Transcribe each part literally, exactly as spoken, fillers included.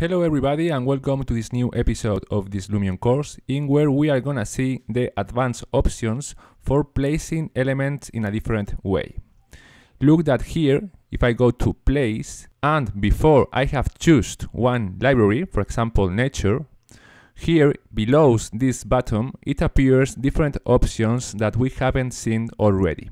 Hello everybody and welcome to this new episode of this Lumion course, in where we are gonna see the advanced options for placing elements in a different way. Look that here, if I go to place and before I have chosen one library, for example nature, here below this button it appears different options that we haven't seen already.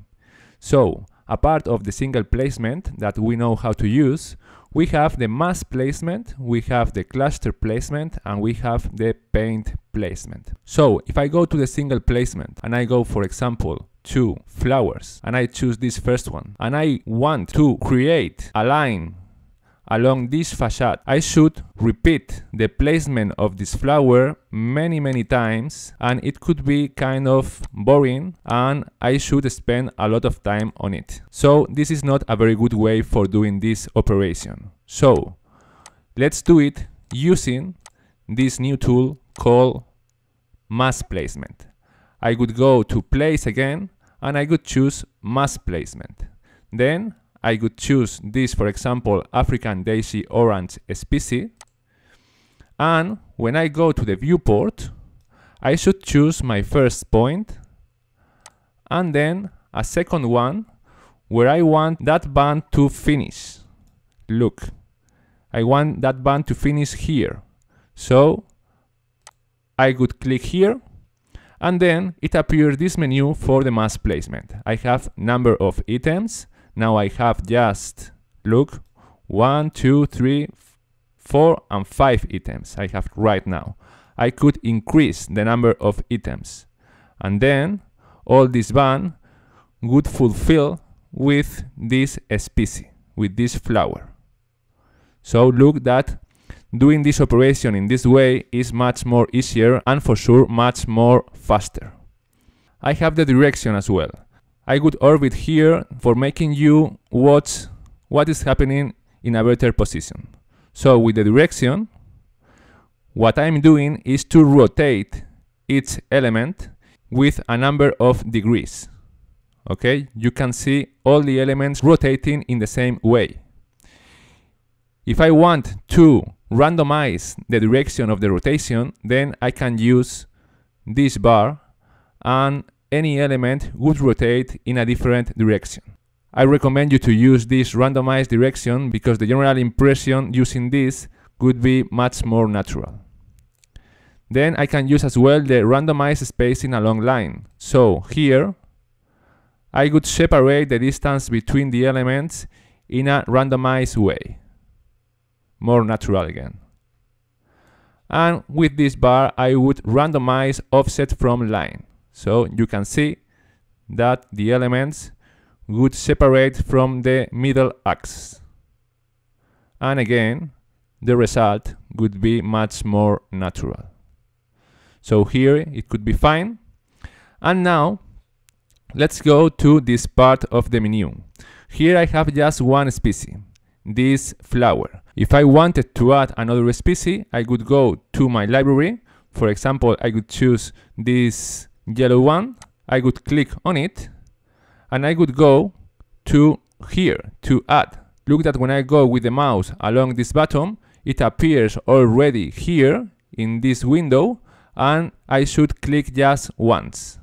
So a part of the single placement that we know how to use, we have the mass placement, we have the cluster placement, and we have the paint placement. So if I go to the single placement and I go, for example, to flowers and I choose this first one and I want to create a line along this facade, I should repeat the placement of this flower many many times and it could be kind of boring and I should spend a lot of time on it. So this is not a very good way for doing this operation. So let's do it using this new tool called mass placement. I could go to place again and I could choose mass placement. Then I could choose this, for example, African Daisy Orange species, and when I go to the viewport, I should choose my first point and then a second one where I want that band to finish. Look, I want that band to finish here, so I could click here and then it appears this menu for the mass placement. I have number of items. Now I have just, look, one, two, three, four, and five items I have right now. I could increase the number of items. And then all this band would fulfill with this species, with this flower. So look that doing this operation in this way is much more easier and for sure much more faster. I have the direction as well. I could orbit here for making you watch what is happening in a better position. So with the direction, what I'm doing is to rotate each element with a number of degrees. Okay, you can see all the elements rotating in the same way. If I want to randomize the direction of the rotation, then I can use this bar and any element would rotate in a different direction. I recommend you to use this randomized direction because the general impression using this would be much more natural. Then I can use as well the randomized spacing along line. So here I could separate the distance between the elements in a randomized way. More natural again. And with this bar I would randomize offset from line. So you can see that the elements would separate from the middle axis. And again, the result would be much more natural. So here it could be fine. And now let's go to this part of the menu. Here I have just one species, this flower. If I wanted to add another species, I could go to my library. For example, I could choose this yellow one, I would click on it and I would go to here to add. Look that when I go with the mouse along this button, it appears already here in this window and I should click just once.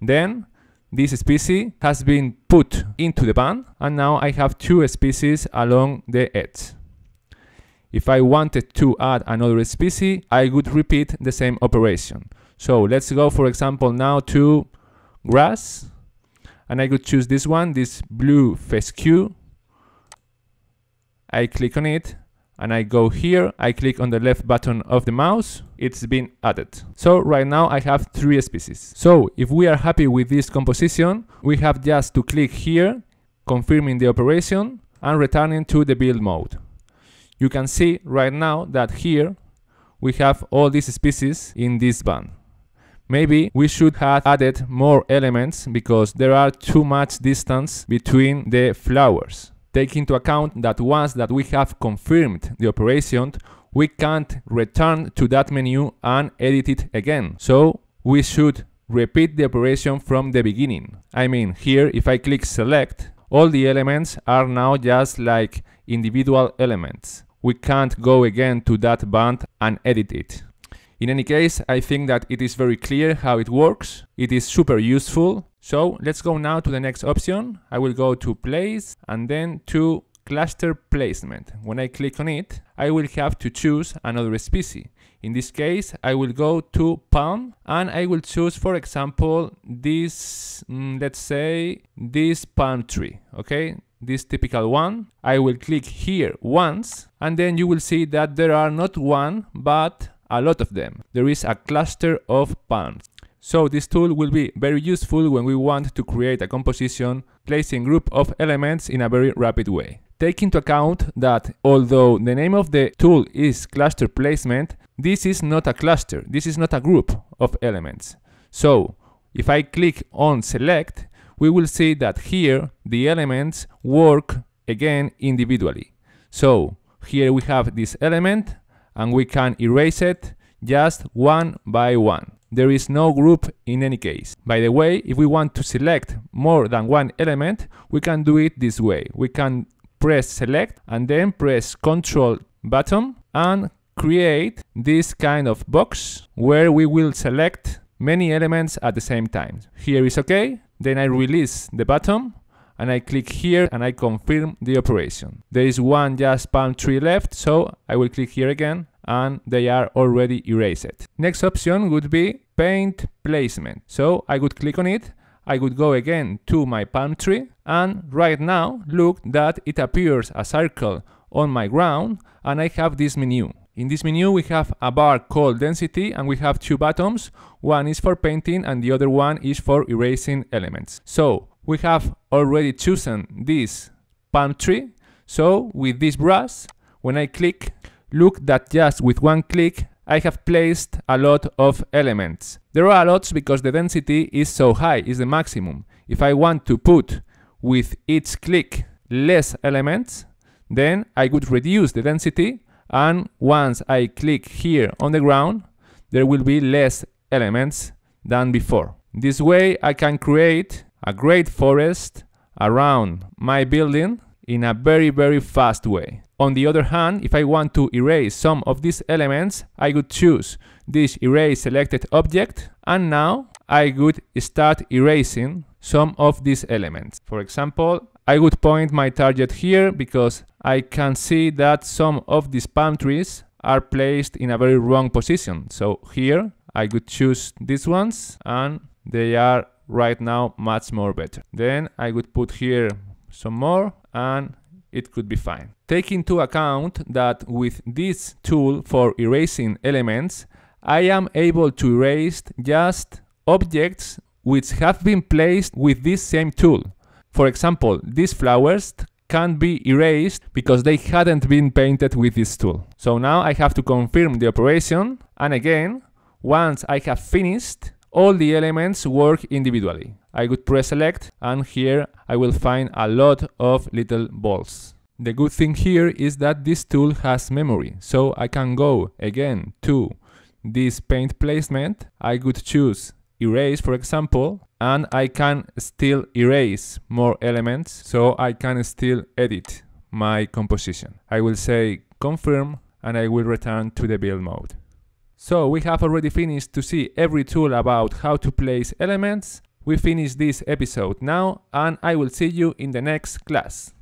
Then this species has been put into the band and now I have two species along the edge. If I wanted to add another species, I would repeat the same operation. So let's go, for example, now to grass and I could choose this one, this blue fescue. I click on it and I go here, I click on the left button of the mouse, it's been added. So right now I have three species. So if we are happy with this composition, we have just to click here, confirming the operation and returning to the build mode. You can see right now that here we have all these species in this band. Maybe we should have added more elements because there are too much distance between the flowers. Take into account that once that we have confirmed the operation, we can't return to that menu and edit it again. So we should repeat the operation from the beginning. I mean, here if I click select, all the elements are now just like individual elements. we can't go again to that band and edit it. In any case, I think that it is very clear how it works. It is super useful. So let's go now to the next option. I will go to place and then to cluster placement. When I click on it, I will have to choose another species. In this case, I will go to palm and I will choose, for example, this, mm, let's say, this palm tree, okay? This typical one. I will click here once and then you will see that there are not one, but a lot of them. There is a cluster of palms. So this tool will be very useful when we want to create a composition placing group of elements in a very rapid way. Take into account that although the name of the tool is cluster placement, this is not a cluster, this is not a group of elements. So if I click on select, we will see that here the elements work again individually. So here we have this element and we can erase it just one by one. There is no group in any case. By the way, if we want to select more than one element, we can do it this way. We can press select and then press control button and create this kind of box where we will select many elements at the same time. Here is okay. Then I release the button and I click here and I confirm the operation. There is one just palm tree left, so I will click here again and they are already erased. Next option would be paint placement. So I would click on it, I would go again to my palm tree, and right now look that it appears a circle on my ground and I have this menu. In this menu we have a bar called density and we have two buttons, one is for painting and the other one is for erasing elements. So we have already chosen this palm tree, so with this brush, when I click, look that just with one click I have placed a lot of elements. There are lots because the density is so high, is the maximum. If I want to put with each click less elements, then I would reduce the density, and once I click here on the ground, there will be less elements than before. This way I can create a great forest around my building in a very, very fast way. On the other hand, if I want to erase some of these elements, I could choose this erase selected object and now I could start erasing some of these elements. For example, I would point my target here because I can see that some of these palm trees are placed in a very wrong position. So here I could choose these ones and they are right now much more better. Then I would put here some more and it could be fine. Take into account that with this tool for erasing elements, I am able to erase just objects which have been placed with this same tool. For example, these flowers can't be erased because they hadn't been painted with this tool. So now I have to confirm the operation, and again, once I have finished, all the elements work individually. I would press select and here I will find a lot of little balls. The good thing here is that this tool has memory, so I can go again to this paint placement. I could choose erase, for example, and I can still erase more elements, so I can still edit my composition. I will say confirm and I will return to the build mode. So we have already finished to see every tool about how to place elements. We finish this episode now and I will see you in the next class.